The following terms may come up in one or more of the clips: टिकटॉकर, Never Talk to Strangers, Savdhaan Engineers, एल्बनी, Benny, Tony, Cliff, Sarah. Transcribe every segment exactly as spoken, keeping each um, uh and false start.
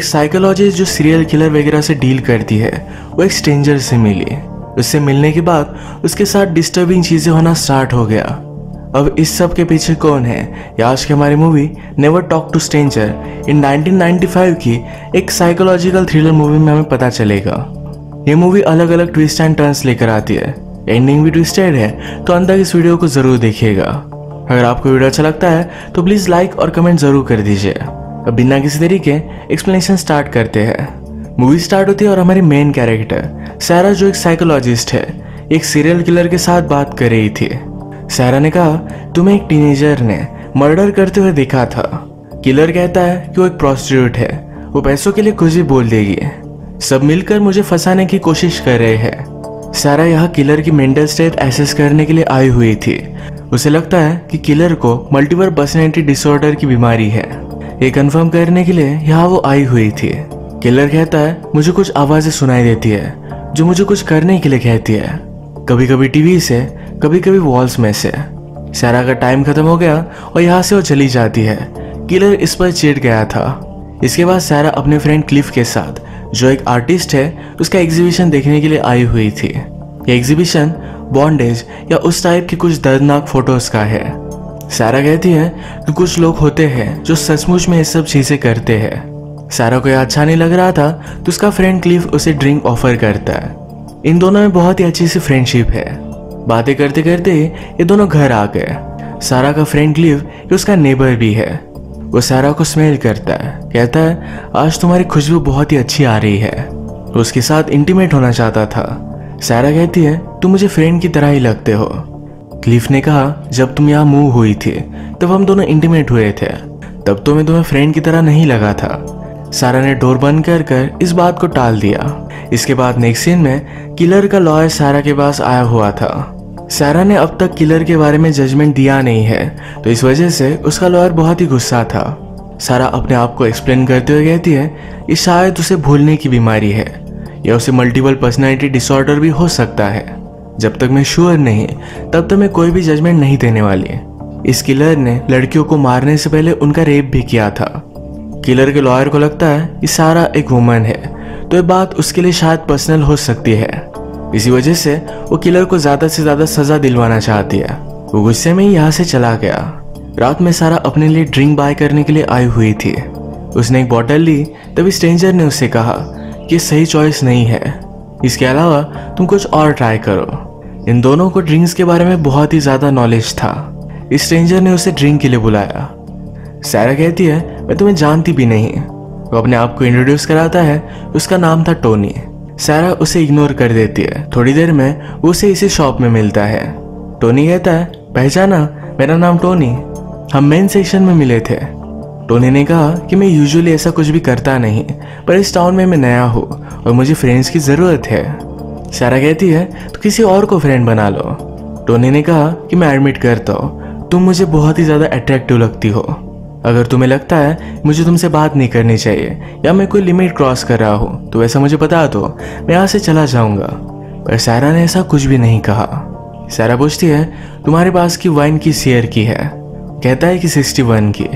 एक साइकोलॉजिस्ट जो serial killer वगैरह से डील करती है, वो एक स्ट्रेंजर से मिली। उससे मिलने के बाद उसके साथ डिस्टर्बिंग चीज़ें होना स्टार्ट हो गया। अब इस सब के पीछे कौन है, या आज की हमारी movie never talk to stranger in nineteen ninety five की एक साइकोलॉजिकल थ्रिलर मूवी में हमें पता चलेगा। ये मूवी अलग अलग ट्विस्ट एंड टर्न्स लेकर आती है, एंडिंग भी ट्विस्टेड है, तो अंत तक इस वीडियो को ज़रूर देखिएगा। अगर आपको वीडियो अच्छा लगता है तो प्लीज़ लाइक और कमेंट ज़रूर कर दीजिए। अब बिना किसी तरीके एक्सप्लेनेशन स्टार्ट करते हैं। मूवी स्टार्ट होती है और हमारी मेन कैरेक्टर सारा, जो एक साइकोलॉजिस्ट है, एक सीरियल किलर के साथ बात कर रही थी। सारा ने कहा, तुम्हें एक टीनेजर ने मर्डर करते हुए देखा था। किलर कहता है कि वो एक प्रोस्टिट्यूट है, वो पैसों के लिए कुछ भी बोल देगी। सब मिलकर मुझे फंसाने की कोशिश कर रहे हैं। सारा यहाँ किलर की मेंटल स्टेट एसेस करने के लिए आई हुई थी। उसे लगता है कि किलर को मल्टीपल पर्सनैलिटी डिसऑर्डर की बीमारी है। ये कंफर्म करने के लिए यहाँ वो आई हुई थी। किलर कहता है, मुझे कुछ आवाज़ें सुनाई देती है जो मुझे कुछ करने के लिए कहती है, कभी कभी टीवी से, कभी कभी वॉल्स में से। सारा का टाइम खत्म हो गया और यहाँ से वो चली जाती है। किलर इस पर चिढ़ गया था। इसके बाद सारा अपने फ्रेंड क्लिफ के साथ, जो एक आर्टिस्ट है, उसका एग्जीबिशन देखने के लिए आई हुई थी। ये एग्जीबिशन बॉन्डेज या उस टाइप के कुछ दर्दनाक फोटोज का है। सारा कहती है कि कुछ लोग होते हैं जो सचमुच में ये सब चीज़ें करते हैं। सारा को यह अच्छा नहीं लग रहा था, तो उसका फ्रेंड क्लिफ उसे ड्रिंक ऑफर करता है। इन दोनों में बहुत ही अच्छी सी फ्रेंडशिप है। बातें करते करते ये दोनों घर आ गए। सारा का फ्रेंड क्लिफ, ये उसका नेबर भी है, वो सारा को स्मेल करता है। कहता है, आज तुम्हारी खुशबू बहुत ही अच्छी आ रही है। तो उसके साथ इंटीमेट होना चाहता था। सारा कहती है, तुम मुझे फ्रेंड की तरह ही लगते हो। क्लिफ ने कहा, जब तुम यहाँ मूव हुई थी तब हम दोनों इंटीमेट हुए थे, तब तो मैं तुम्हें फ्रेंड की तरह नहीं लगा था। सारा ने डोर बंद कर कर इस बात को टाल दिया। इसके बाद नेक्स्ट सीन में किलर का लॉयर सारा के पास आया हुआ था। सारा ने अब तक किलर के बारे में जजमेंट दिया नहीं है, तो इस वजह से उसका लॉयर बहुत ही गुस्सा था। सारा अपने आप को एक्सप्लेन करते हुए कहती है, ये शायद उसे भूलने की बीमारी है, या उसे मल्टीपल पर्सनैलिटी डिसऑर्डर भी हो सकता है। जब तक मैं श्योर नहीं, तब तक मैं कोई भी जजमेंट नहीं देने वाली। इस किलर ने लड़कियों को मारने से पहले उनका रेप भी किया था। किलर के लॉयर को लगता है कि सारा एक वुमन है, तो ये बात उसके लिए शायद पर्सनल हो सकती है। इसी वजह से वो किलर को ज़्यादा से ज़्यादा सज़ा दिलवाना चाहती है। वो गुस्से में ही यहाँ से चला गया। रात में सारा अपने लिए ड्रिंक बाय करने के लिए आई हुई थी। उसने एक बॉटल ली, तभी स्ट्रेंजर ने उससे कहा कि सही चॉइस नहीं है, इसके अलावा तुम कुछ और ट्राई करो। इन दोनों को ड्रिंक्स के बारे में बहुत ही ज़्यादा नॉलेज था। इस स्ट्रेंजर ने उसे ड्रिंक के लिए बुलाया। सारा कहती है, मैं तुम्हें जानती भी नहीं। वो अपने आप को इंट्रोड्यूस कराता है, उसका नाम था टोनी। सारा उसे इग्नोर कर देती है। थोड़ी देर में वो उसे इसी शॉप में मिलता है। टोनी कहता है, पहचाना, मेरा नाम टोनी, हम मेन सेक्शन में मिले थे। टोनी ने कहा कि मैं यूजुअली ऐसा कुछ भी करता नहीं, पर इस टाउन में मैं नया हूँ और मुझे फ्रेंड्स की ज़रूरत है। सारा कहती है, तो किसी और को फ्रेंड बना लो। टोनी ने कहा कि मैं एडमिट करता हूँ, तुम मुझे बहुत ही ज़्यादा अट्रैक्टिव लगती हो। अगर तुम्हें लगता है मुझे तुमसे बात नहीं करनी चाहिए, या मैं कोई लिमिट क्रॉस कर रहा हूँ, तो वैसा मुझे बता दो, मैं यहाँ से चला जाऊँगा। पर सारा ने ऐसा कुछ भी नहीं कहा। सारा पूछती है, तुम्हारे पास की वाइन की शेयर की है? कहता है कि सिक्सटी वन की।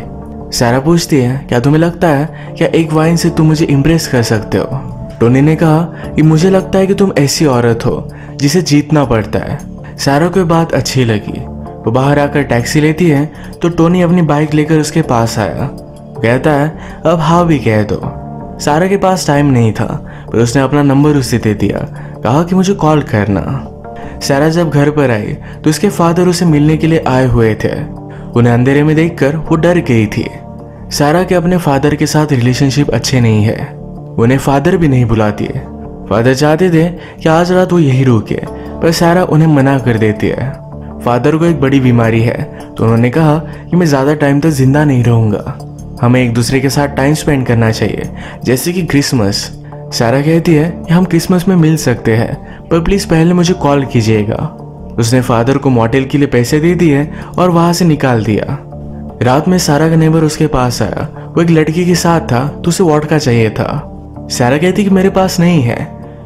सारा पूछती है, क्या तुम्हें लगता है क्या एक वाइन से तुम मुझे इम्प्रेस कर सकते हो? टोनी ने कहा कि मुझे लगता है कि तुम ऐसी औरत हो जिसे जीतना पड़ता है। सारा को बात अच्छी लगी। वो बाहर आकर टैक्सी लेती है, तो टोनी अपनी बाइक लेकर उसके पास आया। कहता है, अब हाँ भी कह दो। सारा के पास टाइम नहीं था, पर उसने अपना नंबर उसे दे दिया, कहा कि मुझे कॉल करना। सारा जब घर पर आई तो उसके फादर उसे मिलने के लिए आए हुए थे। उन्हें अंधेरे में देखकर वो डर गई थी। सारा के अपने फादर के साथ रिलेशनशिप अच्छे नहीं है। उन्हें फादर भी नहीं बुलाती है। फादर चाहते थे कि आज रात वो यहीं रुके, पर सारा उन्हें मना कर देती है। फादर को एक बड़ी बीमारी है, तो उन्होंने कहा कि मैं ज़्यादा टाइम तक जिंदा नहीं रहूँगा, हमें एक दूसरे के साथ टाइम स्पेंड करना चाहिए, जैसे कि क्रिसमस। सारा कहती है कि हम क्रिसमस में मिल सकते हैं, पर प्लीज़ पहले मुझे कॉल कीजिएगा। उसने फादर को मोटेल के लिए पैसे दे दिए और वहाँ से निकाल दिया। रात में सारा का नेबर उसके पास आया। वो एक लड़की के साथ था, तो उसे वोडका चाहिए था। सारा कहती कि मेरे पास नहीं है।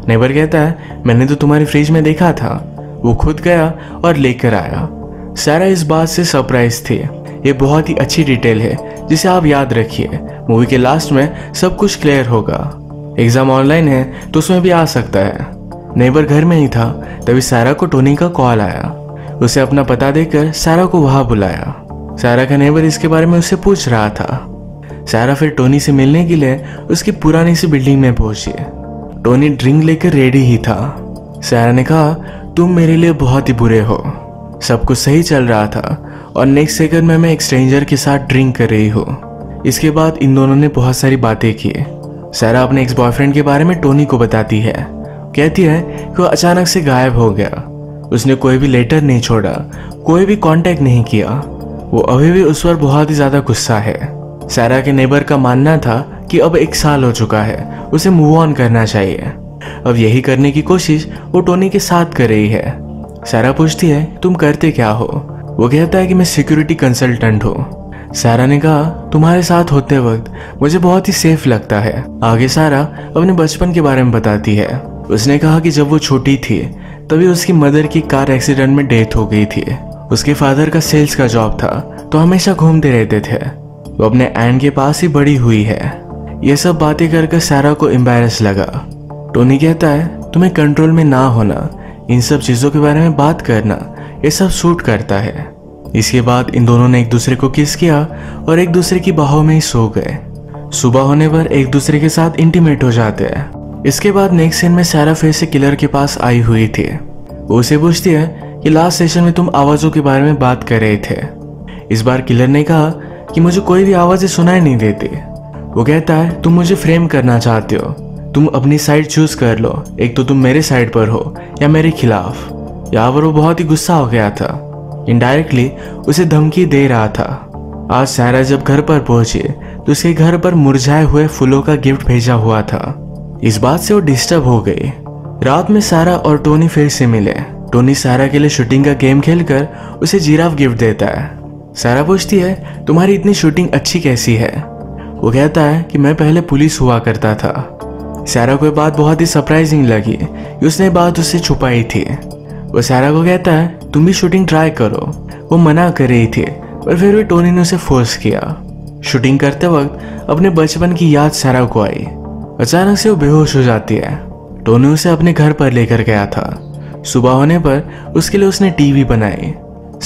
नेबर कहता है, मैंने तो तुम्हारे फ्रिज में देखा था। वो खुद गया और लेकर आया। सारा इस बात से सरप्राइज थी। ये बहुत ही अच्छी डिटेल है जिसे आप याद रखिए। मूवी के लास्ट में सब कुछ क्लियर होगा। एग्जाम ऑनलाइन है तो उसमें भी आ सकता है। नेबर घर में ही था तभी सारा को टोनी का कॉल आया। उसे अपना पता देकर सारा को वहां बुलाया। सारा का नेबर इसके बारे में उससे पूछ रहा था। सारा फिर टोनी से मिलने के लिए उसकी पुरानी सी बिल्डिंग में पहुंची। टोनी ड्रिंक लेकर रेडी ही था। सारा ने कहा, तुम मेरे लिए बहुत ही बुरे हो। सब कुछ सही चल रहा था और नेक्स्ट सेकंड में मैं एक स्ट्रेंजर के साथ ड्रिंक कर रही हूँ। इसके बाद इन दोनों ने बहुत सारी बातें की। सारा अपने एक्स बॉयफ्रेंड के बारे में टोनी को बताती है। कहती है कि वो अचानक से गायब हो गया। उसने कोई भी लेटर नहीं छोड़ा, कोई भी कांटेक्ट नहीं किया। वो अभी भी उस पर बहुत ही ज़्यादा गुस्सा है। सारा के नेबर का मानना था कि अब एक साल हो चुका है, उसे मूव ऑन करना चाहिए। अब यही करने की कोशिश वो टोनी के साथ कर रही है। सारा पूछती है, तुम करते क्या हो? वो कहता है कि मैं सिक्योरिटी कंसल्टेंट हूँ। सारा ने कहा, तुम्हारे साथ होते वक्त मुझे बहुत ही सेफ लगता है। आगे सारा अपने बचपन के बारे में बताती है। उसने कहा कि जब वो छोटी थी तभी उसकी मदर की कार एक्सीडेंट में डेथ हो गई थी। उसके फादर का सेल्स का जॉब था तो हमेशा घूमते रहते थे। वो अपने एंड के पास ही बड़ी हुई है। ये सब बातें कर कर सारा को एम्बैरस लगा। टोनी कहता है, तुम्हें कंट्रोल में ना होना, इन सब चीज़ों के बारे में बात करना, ये सब सूट करता है। इसके बाद इन दोनों ने एक दूसरे को किस किया और एक दूसरे की बाहों में ही सो गए। सुबह होने पर एक दूसरे के साथ इंटीमेट हो जाते हैं। इसके बाद नेक्स्ट सीन में सारा फिर से किलर के पास आई हुई थी। वो उसे पूछती है कि लास्ट सेशन में तुम आवाज़ों के बारे में बात कर रहे थे। इस बार किलर ने कहा कि मुझे कोई भी आवाज़ें सुनाई नहीं देती। वो कहता है, तुम मुझे फ्रेम करना चाहते हो, तुम अपनी साइड चूज कर लो, एक तो तुम मेरे साइड पर हो या मेरे खिलाफ। यहाँ पर वो बहुत ही गुस्सा हो गया था। इनडायरेक्टली उसे धमकी दे रहा था। आज सारा जब घर पर पहुंची तो उसके घर पर मुरझाए हुए फूलों का गिफ्ट भेजा हुआ था। इस बात से वो डिस्टर्ब हो गई। रात में सारा और टोनी फिर से मिले। टोनी सारा के लिए शूटिंग का गेम खेलकर उसे जिराफ गिफ्ट देता है। सारा पूछती है, तुम्हारी इतनी शूटिंग अच्छी कैसी है? वो कहता है कि मैं पहले पुलिस हुआ करता था। सारा को बात बहुत ही सरप्राइजिंग लगी कि उसने बात उससे छुपाई थी। वो सारा को कहता है, तुम भी शूटिंग ट्राई करो। वो मना कर रही थी पर फिर भी टोनी ने उसे फोर्स किया। शूटिंग करते वक्त अपने बचपन की याद सारा को आई। अचानक से वो बेहोश हो जाती है। टोनी उसे अपने घर पर लेकर गया था। सुबह होने पर उसके लिए उसने टीवी बनाई।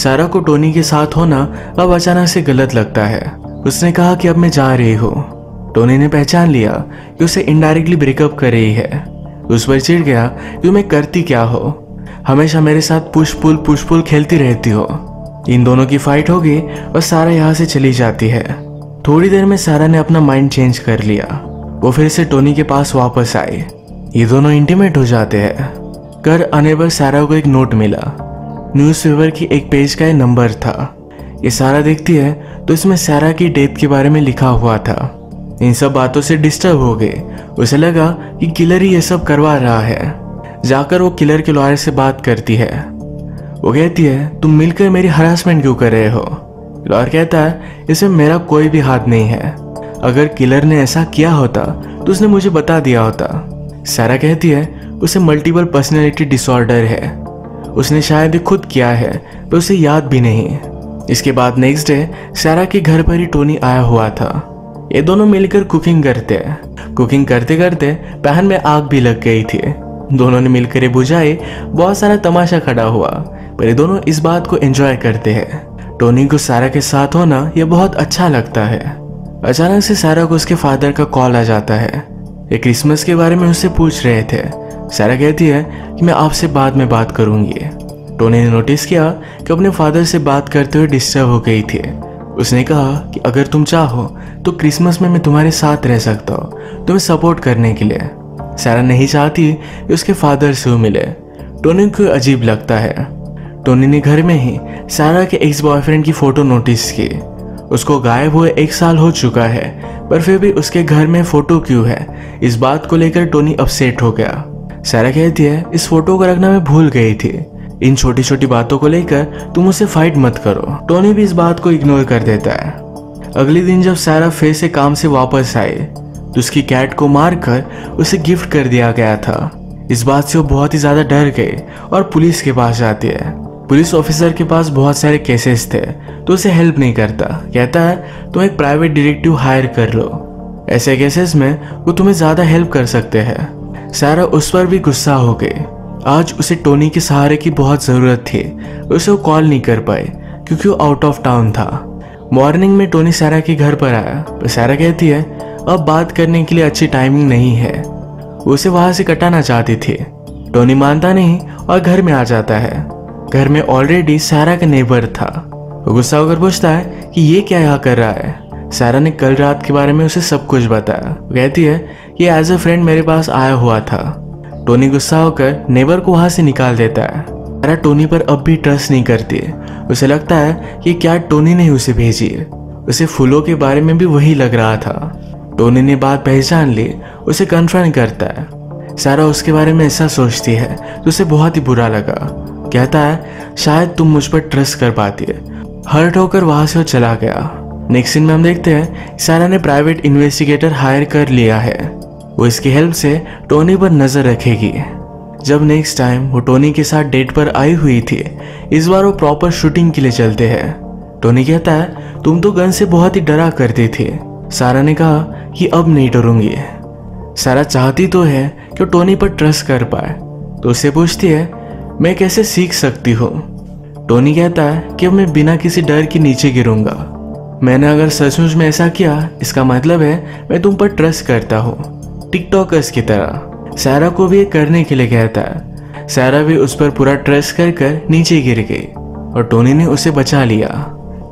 सारा को टोनी के साथ होना अब अचानक से गलत लगता है। उसने कहा कि अब मैं जा रही हूँ। टोनी ने पहचान लिया कि उसे इनडायरेक्टली ब्रेकअप कर रही है। उस पर चिढ़ गया कि मैं करती क्या हो, हमेशा मेरे साथ पुश पुल पुश पुल खेलती रहती हो। इन दोनों की फाइट हो गई और सारा यहाँ से चली जाती है। थोड़ी देर में सारा ने अपना माइंड चेंज कर लिया। वो फिर से टोनी के पास वापस आई। ये दोनों इंटीमेट हो जाते हैं। घर आने पर सारा को एक नोट मिला। न्यूज़पेपर की एक पेज का नंबर था। ये सारा देखती है तो इसमें सारा की डेथ के बारे में लिखा हुआ था। इन सब बातों से डिस्टर्ब हो गए। उसे लगा कि किलर ही ये सब करवा रहा है। जाकर वो किलर के लॉयर से बात करती है। वो कहती है, तुम मिलकर मेरी हरासमेंट क्यों कर रहे हो? लॉयर कहता है, इसमें मेरा कोई भी हाथ नहीं है। अगर किलर ने ऐसा किया होता तो उसने मुझे बता दिया होता। सारा कहती है, उसे मल्टीपल पर्सनैलिटी डिसऑर्डर है। उसने शायद खुद किया है पर उसे याद भी नहीं। इसके बाद नेक्स्ट डे सारा के घर पर ही टोनी आया हुआ था। ये दोनों मिलकर कुकिंग करते हैं। कुकिंग करते करते पैन में आग भी लग गई थी। दोनों ने मिलकर ये बुझाई। बहुत सारा तमाशा खड़ा हुआ पर ये दोनों इस बात को एंजॉय करते हैं। टोनी को सारा के साथ होना ये बहुत अच्छा लगता है। अचानक से सारा को उसके फादर का कॉल आ जाता है। ये क्रिसमस के बारे में उससे पूछ रहे थे। सारा कहती है कि मैं आपसे बाद में बात करूँगी। टोनी ने नोटिस किया कि अपने फादर से बात करते हुए डिस्टर्ब हो गई थी। उसने कहा कि अगर तुम चाहो तो क्रिसमस में मैं तुम्हारे साथ रह सकता हूँ, तुम्हें सपोर्ट करने के लिए। सारा नहीं चाहती कि उसके फादर से वो मिले। टोनी को अजीब लगता है। टोनी ने घर में ही सारा के एक्स बॉयफ्रेंड की फ़ोटो नोटिस की। उसको गायब हुए एक साल हो चुका है पर फिर भी उसके घर में फ़ोटो क्यों है, इस बात को लेकर टोनी अपसेट हो गया। सारा कहती है, इस फोटो को रखना मैं भूल गई थी। इन छोटी छोटी बातों को लेकर तुम उसे फाइट मत करो। टोनी भी इस बात को इग्नोर कर देता है। अगले दिन जब सारा फिर से काम से वापस आई तो उसकी कैट को मारकर उसे गिफ्ट कर दिया गया था। इस बात से वो बहुत ही ज़्यादा डर गई और पुलिस के पास जाती है। पुलिस ऑफिसर के पास बहुत सारे केसेस थे तो उसे हेल्प नहीं करता, कहता है तुम एक प्राइवेट डिटेक्टिव हायर कर लो, ऐसे केसेस में वो तुम्हें ज़्यादा हेल्प कर सकते हैं। सारा उस पर भी गुस्सा हो गई। आज उसे टोनी के सहारे की बहुत ज़रूरत थी, उसे वो कॉल नहीं कर पाए क्योंकि वो आउट ऑफ टाउन था। मॉर्निंग में टोनी सारा के घर पर आया पर सारा कहती है अब बात करने के लिए अच्छी टाइमिंग नहीं है, उसे वहाँ से कटाना चाहती थी। टोनी मानता नहीं और घर में आ जाता है। घर में ऑलरेडी सारा का नेबर था। वो गुस्सा होकर पूछता है कि ये क्या यहाँ कर रहा है। सारा ने कल रात के बारे में उसे सब कुछ बताया। वो कहती है कि एज अ फ्रेंड मेरे पास आया हुआ था। टोनी गुस्सा होकर नेबर को वहाँ से निकाल देता है। सारा टोनी पर अब भी ट्रस्ट नहीं करती। उसे लगता है कि क्या टोनी ने उसे भेजी। उसे फूलों के बारे में भी वही लग रहा था। टोनी ने बात पहचान ली, उसे कन्फ्रंट करता है। सारा उसके बारे में ऐसा सोचती है तो उसे बहुत ही बुरा लगा। कहता है शायद तुम मुझ पर ट्रस्ट कर पाती है। हर्ट होकर वहाँ से वो चला गया। नेक्स्ट दिन में हम देखते हैं सारा ने प्राइवेट इन्वेस्टिगेटर हायर कर लिया है। वो इसकी हेल्प से टोनी पर नज़र रखेगी। जब नेक्स्ट टाइम वो टोनी के साथ डेट पर आई हुई थी, इस बार वो प्रॉपर शूटिंग के लिए चलते हैं। टोनी कहता है तुम तो गन से बहुत ही डरा करती थी। सारा ने कहा कि अब नहीं डरूंगी। सारा चाहती तो है कि टोनी पर ट्रस्ट कर पाए तो उससे पूछती है मैं कैसे सीख सकती हूँ। टोनी कहता है कि मैं बिना किसी डर के नीचे गिरूंगा। मैंने अगर सचमुच में ऐसा किया इसका मतलब है मैं तुम पर ट्रस्ट करता हूँ, टिकटॉकर्स की तरह। सारा को भी ये करने के लिए कहता है। सारा भी उस पर पूरा ट्रस्ट कर कर नीचे गिर गई और टोनी ने उसे बचा लिया,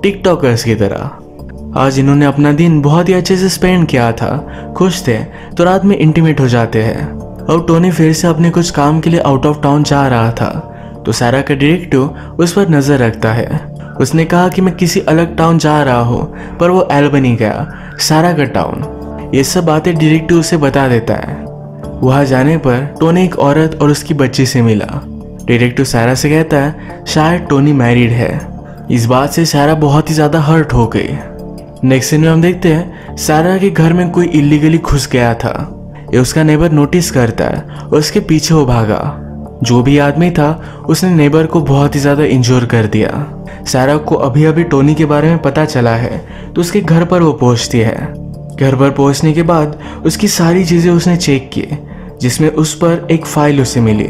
टिकटॉकर्स की तरह। आज इन्होंने अपना दिन बहुत ही अच्छे से स्पेंड किया था, खुश थे तो रात में इंटीमेट हो जाते हैं। और टोनी फिर से अपने कुछ काम के लिए आउट ऑफ टाउन जा रहा था तो सारा का डिटेक्टिव उस पर नज़र रखता है। उसने कहा कि मैं किसी अलग टाउन जा रहा हूँ पर वो एल्बनी गया, सारा का टाउन। ये सब बातें डिटेक्टिव उसे बता देता है। वहाँ जाने पर टोनी एक औरत और उसकी बच्ची से मिला। डिटेक्टिव सारा से कहता है शायद टोनी मैरिड है। इस बात से सारा बहुत ही ज़्यादा हर्ट हो गई। नेक्स्ट दिन में हम देखते हैं सारा के घर में कोई इलीगली घुस गया था। ये उसका नेबर नोटिस करता है और उसके पीछे वो भागा। जो भी आदमी था उसने नेबर को बहुत ही ज़्यादा इंजोर कर दिया। सारा को अभी अभी टोनी के बारे में पता चला है तो उसके घर पर वो पहुंचती है। घर पर पहुंचने के बाद उसकी सारी चीज़ें उसने चेक की जिसमें उस पर एक फ़ाइल उसे मिली।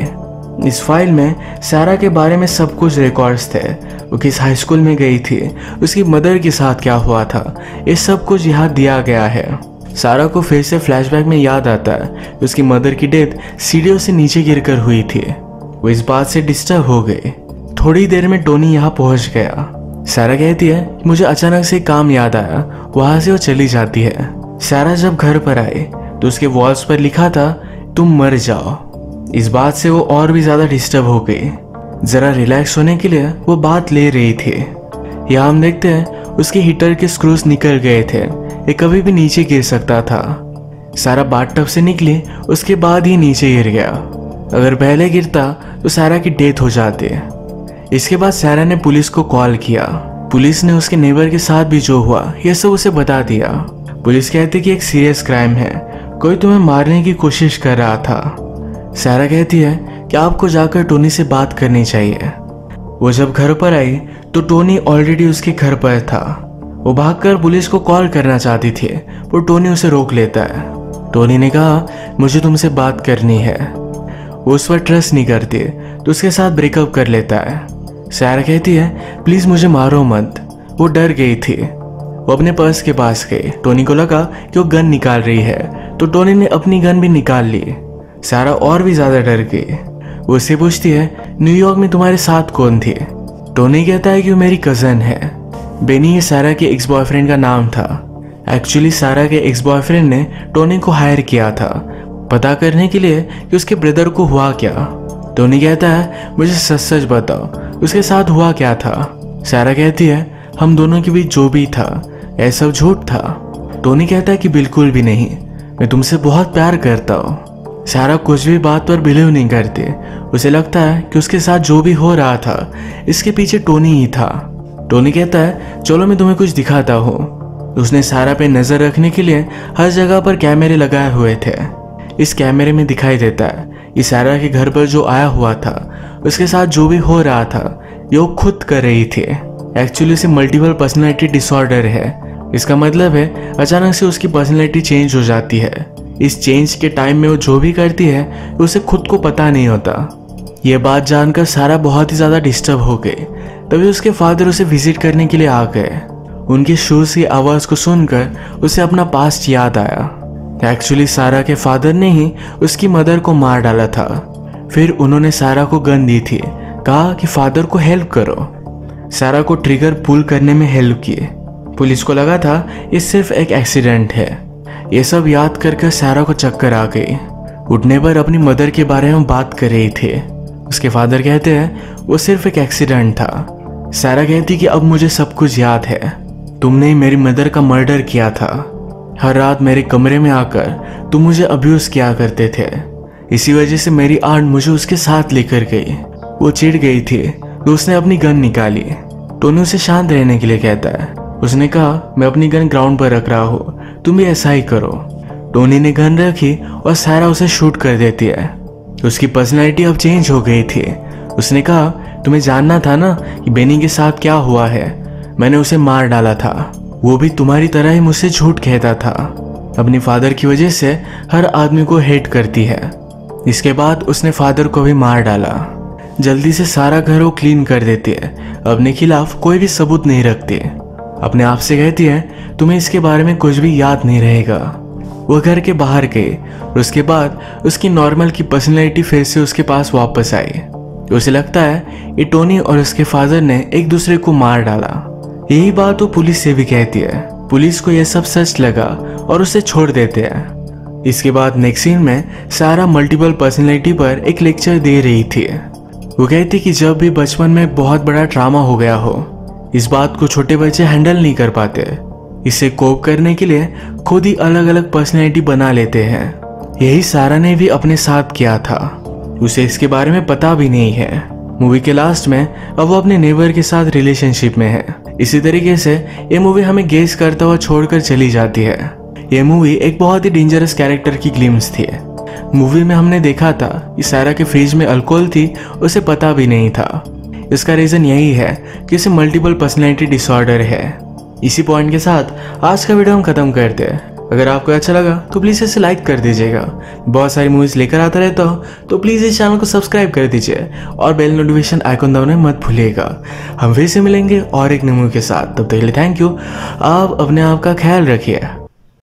इस फाइल में सारा के बारे में सब कुछ रिकॉर्ड्स थे। वो किस हाई स्कूल में गई थी, उसकी मदर के साथ क्या हुआ था, ये सब कुछ यहाँ दिया गया है। सारा को फिर से फ्लैशबैक में याद आता है उसकी मदर की डेथ सीढ़ियों से नीचे गिरकर हुई थी। वो इस बात से डिस्टर्ब हो गए। थोड़ी देर में टोनी यहाँ पहुँच गया। सारा कहती है मुझे अचानक से काम याद आया, वहाँ से वो चली जाती है। सारा जब घर पर आई तो उसके वॉल्स पर लिखा था तुम मर जाओ। इस बात से वो और भी ज़्यादा डिस्टर्ब हो गई। ज़रा रिलैक्स होने के लिए वो बात ले रही थी। यहाँ हम देखते हैं उसके हीटर के स्क्रूज निकल गए थे, ये कभी भी नीचे गिर सकता था। सारा बाथटब से निकली उसके बाद ही नीचे गिर गया। अगर पहले गिरता तो सारा की डेथ हो जाती। इसके बाद सारा ने पुलिस को कॉल किया। पुलिस ने उसके नेबर के साथ भी जो हुआ यह सब उसे बता दिया। पुलिस कहती कि एक सीरियस क्राइम है, कोई तुम्हें मारने की कोशिश कर रहा था। सारा कहती है कि आपको जाकर टोनी से बात करनी चाहिए। वो जब घर पर आई तो टोनी ऑलरेडी उसके घर पर था। वो भागकर पुलिस को कॉल करना चाहती थी पर टोनी उसे रोक लेता है। टोनी ने कहा मुझे तुमसे बात करनी है। वो उस पर ट्रस्ट नहीं करती तो उसके साथ ब्रेकअप कर लेता है। सारा कहती है प्लीज़ मुझे मारो मत। वो डर गई थी। वो अपने पर्स के पास गई। टोनी को लगा कि वो गन निकाल रही है तो टोनी ने अपनी गन भी निकाल ली। सारा और भी ज़्यादा डर गई। वो उससे पूछती है न्यूयॉर्क में तुम्हारे साथ कौन थी। टोनी कहता है कि वो मेरी कज़न है, बेनी। ये सारा के एक्स बॉयफ्रेंड का नाम था। एक्चुअली सारा के एक्स बॉयफ्रेंड ने टोनी को हायर किया था पता करने के लिए कि उसके ब्रदर को हुआ क्या। टोनी कहता है मुझे सच सच बताओ उसके साथ हुआ क्या था। सारा कहती है हम दोनों के बीच जो भी था यह सब झूठ था। टोनी कहता है कि बिल्कुल भी नहीं, मैं तुमसे बहुत प्यार करता हूँ। सारा कुछ भी बात पर बिलीव नहीं करती। उसे लगता है कि उसके साथ जो भी हो रहा था इसके पीछे टोनी ही था। टोनी कहता है चलो मैं तुम्हें कुछ दिखाता हूँ। उसने सारा पे नज़र रखने के लिए हर जगह पर कैमरे लगाए हुए थे। इस कैमरे में दिखाई देता है कि सारा के घर पर जो आया हुआ था उसके साथ जो भी हो रहा था योग खुद कर रही थी। एक्चुअली उसे मल्टीपल पर्सनैलिटी डिसऑर्डर है, इसका मतलब है अचानक से उसकी पर्सनैलिटी चेंज हो जाती है। इस चेंज के टाइम में वो जो भी करती है उसे खुद को पता नहीं होता। ये बात जानकर सारा बहुत ही ज़्यादा डिस्टर्ब हो गई। तभी उसके फादर उसे विजिट करने के लिए आ गए। उनके शूज़ की आवाज़ को सुनकर उसे अपना पास्ट याद आया। एक्चुअली सारा के फादर ने ही उसकी मदर को मार डाला था। फिर उन्होंने सारा को गन दी थी, कहा कि फादर को हेल्प करो। सारा को ट्रिगर पुल करने में हेल्प किए। पुलिस को लगा था ये सिर्फ एक एक्सीडेंट है। ये सब याद कर कर सारा को चक्कर आ गई। उठने पर अपनी मदर के बारे में बात कर रही थी। उसके फादर कहते हैं वो सिर्फ एक एक्सीडेंट था। सारा कहती कि अब मुझे सब कुछ याद है, तुमने ही मेरी मदर का मर्डर किया था। हर रात मेरे कमरे में आकर तुम मुझे अब्यूज किया करते थे। इसी वजह से मेरी आंट मुझे उसके साथ लेकर गई। वो चिढ़ गई थी तो उसने अपनी गन निकाली। टोनी उसे शांत रहने के लिए कहता है। उसने कहा मैं अपनी गन ग्राउंड पर रख रहा हूँ, तुम भी ऐसा ही करो। टोनी ने गन रखी और सारा उसे शूट कर देती है। उसकी पर्सनैलिटी अब चेंज हो गई थी। उसने कहा तुम्हें जानना था ना कि बेनी के साथ क्या हुआ है, मैंने उसे मार डाला था। वो भी तुम्हारी तरह ही मुझसे झूठ कहता था। अपने फादर की वजह से हर आदमी को हेट करती है। इसके बाद उसने फादर को भी मार डाला। जल्दी से सारा घर वो क्लीन कर देती है। अपने खिलाफ कोई भी सबूत नहीं रखती। अपने आप से कहती है तुम्हें इसके बारे में कुछ भी याद नहीं रहेगा। वह घर के बाहर गई। उसके बाद उसकी नॉर्मल की पर्सनैलिटी फिर से उसके पास वापस आई। उसे लगता है ये टोनी और उसके फादर ने एक दूसरे को मार डाला। यही बात वो पुलिस से भी कहती है। पुलिस को यह सब सच लगा और उसे छोड़ देते हैं। इसके बाद नेक्स्ट सीन में सारा मल्टीपल पर्सनैलिटी पर एक लेक्चर दे रही थी। वो कहती कि जब भी बचपन में बहुत बड़ा ट्रामा हो गया हो, इस बात को छोटे बच्चे हैंडल नहीं कर पाते। इसे कोप करने के लिए खुद ही अलग अलग पर्सनैलिटी बना लेते हैं। यही सारा ने भी अपने साथ किया था। उसे इसके बारे में पता भी नहीं है। मूवी के लास्ट में अब वो अपने नेबर के साथ रिलेशनशिप में है। इसी तरीके से ये मूवी हमें गेस करता हुआ छोड़कर चली जाती है। ये मूवी एक बहुत ही डेंजरस कैरेक्टर की ग्लिम्स थी। मूवी में हमने देखा था कि सारा के फ्रिज में अल्कोहल थी, उसे पता भी नहीं था। इसका रीज़न यही है कि उसे मल्टीपल पर्सनैलिटी डिसऑर्डर है। इसी पॉइंट के साथ आज का वीडियो हम ख़त्म करते हैं। अगर आपको अच्छा लगा तो प्लीज़ इसे लाइक कर दीजिएगा। बहुत सारी मूवीज़ लेकर आता रहता हूँ, तो प्लीज़ इस चैनल को सब्सक्राइब कर दीजिए और बेल नोटिफिकेशन आइकॉन दबाना मत भूलिएगा। हम फिर से मिलेंगे और एक नई मूवी के साथ। तब तक के लिए थैंक यू। आप अपने आप का ख्याल रखिए।